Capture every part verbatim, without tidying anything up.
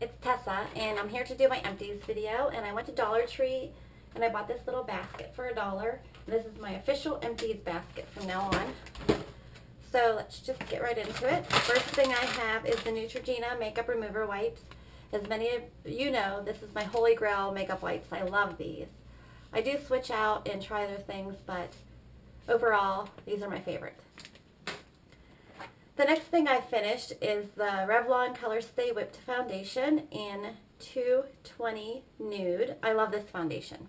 It's Tessa, and I'm here to do my empties video, and I went to Dollar Tree, and I bought this little basket for a dollar. This is my official empties basket from now on. So let's just get right into it. First thing I have is the Neutrogena Makeup Remover Wipes. As many of you know, this is my holy grail makeup wipes. I love these. I do switch out and try other things, but overall, these are my favorite. The next thing I finished is the Revlon ColorStay Whipped Foundation in two twenty Nude. I love this foundation.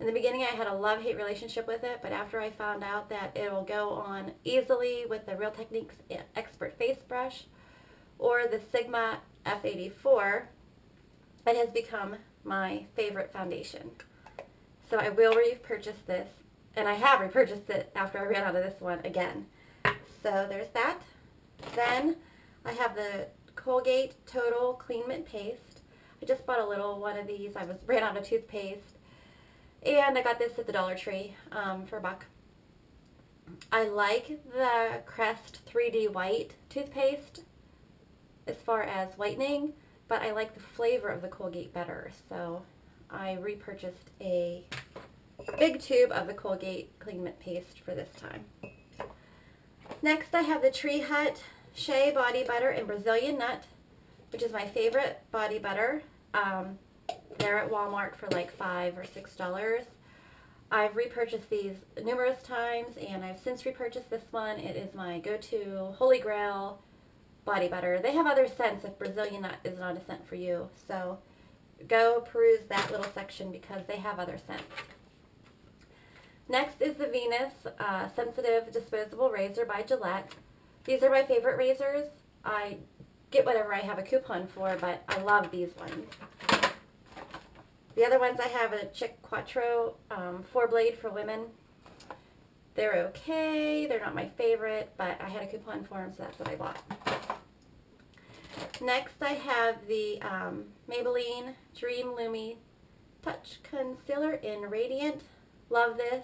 In the beginning, I had a love-hate relationship with it, but after I found out that it will go on easily with the Real Techniques Expert Face Brush or the Sigma F eighty-four, it has become my favorite foundation. So I will repurchase this, and I have repurchased it after I ran out of this one again. So there's that. Then I have the Colgate Total Clean Mint Paste. I just bought a little one of these. I was ran out of toothpaste. And I got this at the Dollar Tree um, for a buck. I like the Crest three D White toothpaste as far as whitening, but I like the flavor of the Colgate better. So I repurchased a big tube of the Colgate Clean Mint Paste for this time. Next, I have the Tree Hut Shea Body Butter in Brazilian Nut, which is my favorite body butter. Um, they're at Walmart for like five or six dollars. I've repurchased these numerous times, and I've since repurchased this one. It is my go-to holy grail body butter. They have other scents if Brazilian Nut is not a scent for you, so go peruse that little section because they have other scents. Next is the Venus uh, Sensitive Disposable Razor by Gillette. These are my favorite razors. I get whatever I have a coupon for, but I love these ones. The other ones I have are the Chic Quattro um, four blade for women. They're okay. They're not my favorite, but I had a coupon for them, so that's what I bought. Next, I have the um, Maybelline Dream Lumi Touch Concealer in Radiant. Love this,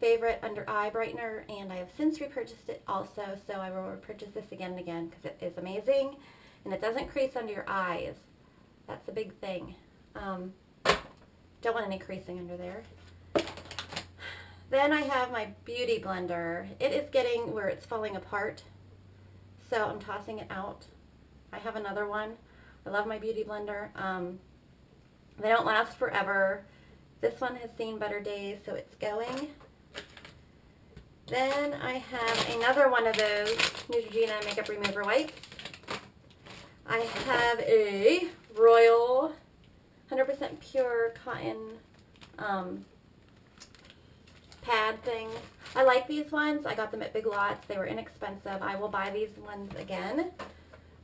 favorite under eye brightener, and I have since repurchased it also, so I will repurchase this again and again because it is amazing, and it doesn't crease under your eyes. That's a big thing. Um, don't want any creasing under there. Then I have my beauty blender. It is getting where it's falling apart, so I'm tossing it out. I have another one. I love my beauty blender. Um, they don't last forever. This one has seen better days, so it's going. Then I have another one of those Neutrogena Makeup Remover Wipes. I have a Royal one hundred percent Pure Cotton um, pad thing. I like these ones. I got them at Big Lots. They were inexpensive. I will buy these ones again.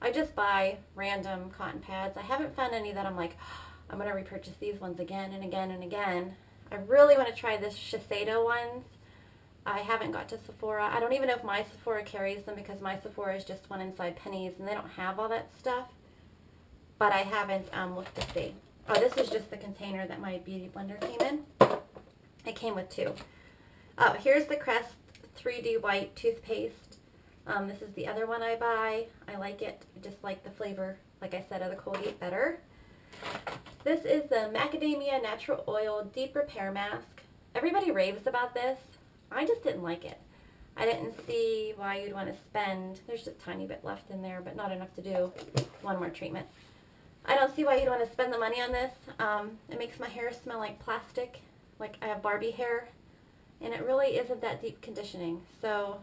I just buy random cotton pads. I haven't found any that I'm like, I'm going to repurchase these ones again and again and again. I really want to try this Shiseido ones. I haven't got to Sephora. I don't even know if my Sephora carries them because my Sephora is just one inside Penny's and they don't have all that stuff. But I haven't um, looked to see. Oh, this is just the container that my beauty blender came in. It came with two. Oh, here's the Crest three D White Toothpaste. Um, this is the other one I buy. I like it. I just like the flavor, like I said, of the Colgate better. This is the Macadamia Natural Oil Deep Repair Mask. Everybody raves about this. I just didn't like it. I didn't see why you'd want to spend, there's just a tiny bit left in there, but not enough to do one more treatment. I don't see why you'd want to spend the money on this. Um, it makes my hair smell like plastic, like I have Barbie hair, and it really isn't that deep conditioning, so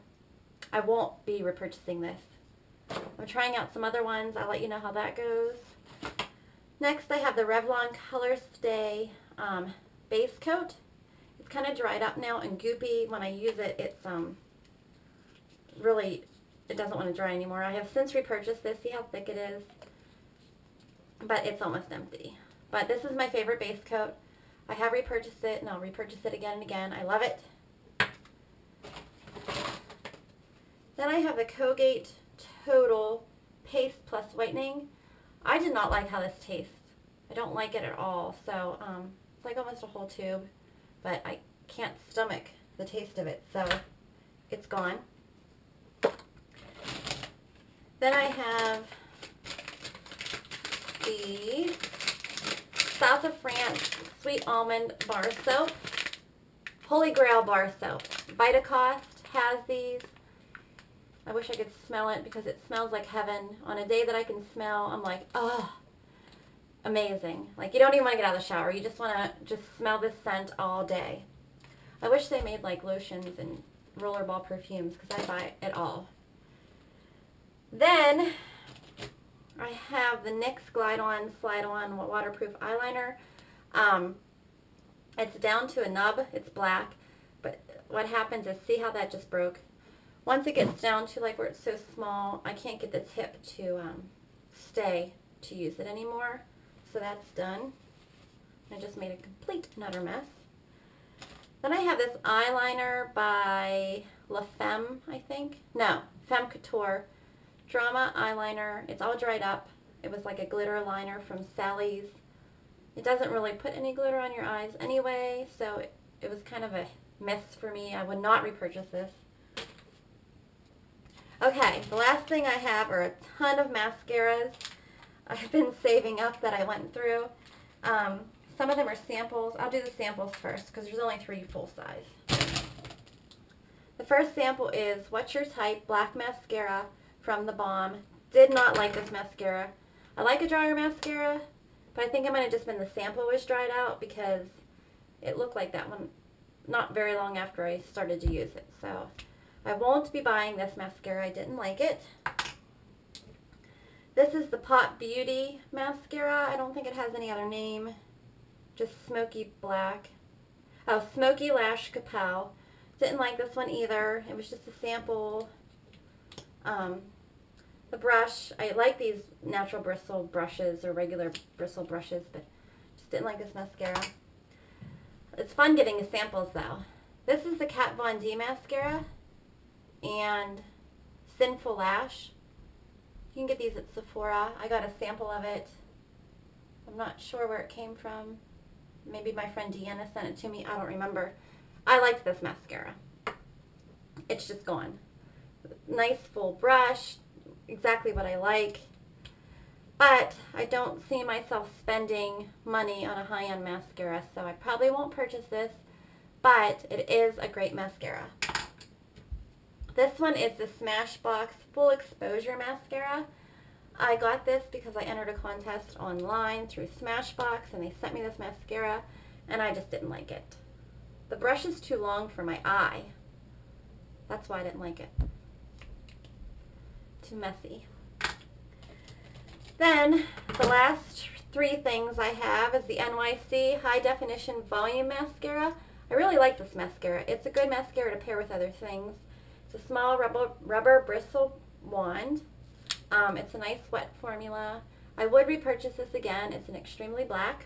I won't be repurchasing this. I'm trying out some other ones. I'll let you know how that goes. Next, I have the Revlon ColorStay um, Base Coat. It's kind of dried up now and goopy. When I use it, it's um, really, it doesn't want to dry anymore. I have since repurchased this. See how thick it is? But it's almost empty. But this is my favorite base coat. I have repurchased it, and I'll repurchase it again and again. I love it. Then I have the Colgate Total Paste Plus Whitening. I did not like how this tastes. I don't like it at all, so um, it's like almost a whole tube, but I can't stomach the taste of it, so it's gone. Then I have the South of France Sweet Almond Bar Soap. Holy Grail Bar Soap. Vitacost has these. I wish I could smell it because it smells like heaven. On a day that I can smell, I'm like, oh, amazing. Like, you don't even want to get out of the shower. You just want to just smell this scent all day. I wish they made, like, lotions and rollerball perfumes because I buy it all. Then I have the NYX Glide On, Slide On Waterproof Eyeliner. Um, it's down to a nub. It's black. But what happens is, see how that just broke? Once it gets down to like where it's so small, I can't get the tip to um, stay to use it anymore. So that's done. I just made a complete and utter mess. Then I have this eyeliner by La Femme, I think. No, Femme Couture. Drama eyeliner. It's all dried up. It was like a glitter liner from Sally's. It doesn't really put any glitter on your eyes anyway, so it, it was kind of a miss for me. I would not repurchase this. Okay, the last thing I have are a ton of mascaras I've been saving up that I went through. Um, some of them are samples. I'll do the samples first because there's only three full size. The first sample is What's Your Type Black Mascara from The Balm. Did not like this mascara. I like a drier mascara, but I think it might have just been the sample was dried out because it looked like that one not very long after I started to use it. So I won't be buying this mascara. I didn't like it. This is the Pop Beauty mascara. I don't think it has any other name. Just Smoky Black. Oh, Smoky Lash Kapow. Didn't like this one either. It was just a sample. Um, the brush, I like these natural bristle brushes or regular bristle brushes, but just didn't like this mascara. It's fun getting the samples though. This is the Kat Von D mascara and Sinful Lash. You can get these at Sephora. I got a sample of it. I'm not sure where it came from. Maybe my friend Deanna sent it to me. I don't remember. I liked this mascara. It's just gone. Nice full brush. Exactly what I like. But I don't see myself spending money on a high-end mascara, so I probably won't purchase this. But it is a great mascara. This one is the Smashbox Full Exposure Mascara. I got this because I entered a contest online through Smashbox and they sent me this mascara and I just didn't like it. The brush is too long for my eye. That's why I didn't like it. Too messy. Then the last three things I have is the N Y C High Definition Volume Mascara. I really like this mascara. It's a good mascara to pair with other things. It's a small rubber, rubber bristle wand. Um, it's a nice wet formula. I would repurchase this again. It's an extremely black.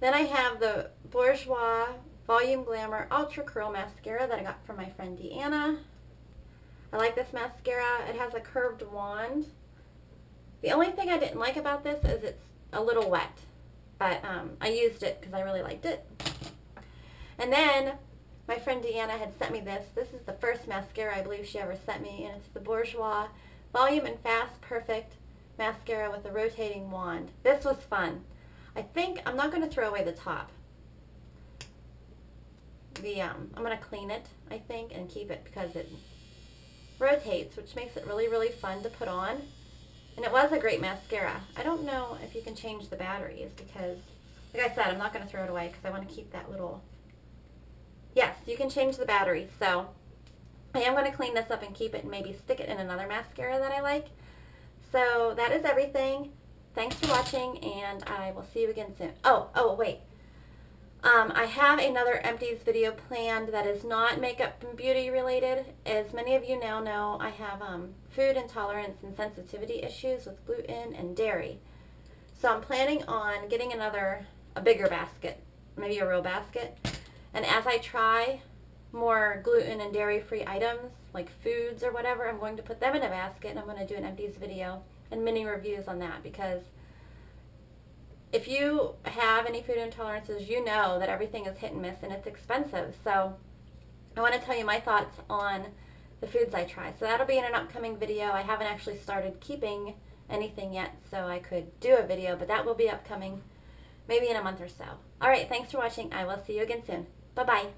Then I have the Bourjois Volume Glamour Ultra Curl Mascara that I got from my friend Deanna. I like this mascara. It has a curved wand. The only thing I didn't like about this is it's a little wet, but um, I used it because I really liked it. And then my friend Deanna had sent me this. This is the first mascara I believe she ever sent me, and it's the Bourjois Volume and Fast Perfect Mascara with a rotating wand. This was fun. I think I'm not going to throw away the top. The um, I'm going to clean it, I think, and keep it because it rotates, which makes it really, really fun to put on. And it was a great mascara. I don't know if you can change the batteries because, like I said, I'm not going to throw it away because I want to keep that little... Yes, you can change the batteries. So I am going to clean this up and keep it and maybe stick it in another mascara that I like. So that is everything. Thanks for watching, and I will see you again soon. Oh, oh, wait. Um, I have another empties video planned that is not makeup and beauty related. As many of you now know, I have um, food intolerance and sensitivity issues with gluten and dairy. So I'm planning on getting another, a bigger basket, maybe a real basket. And as I try more gluten and dairy free items, like foods or whatever, I'm going to put them in a basket and I'm going to do an empties video and mini reviews on that because if you have any food intolerances, you know that everything is hit and miss and it's expensive. So I want to tell you my thoughts on the foods I try. So that'll be in an upcoming video. I haven't actually started keeping anything yet, so I could do a video, but that will be upcoming maybe in a month or so. All right, thanks for watching. I will see you again soon. Bye-bye.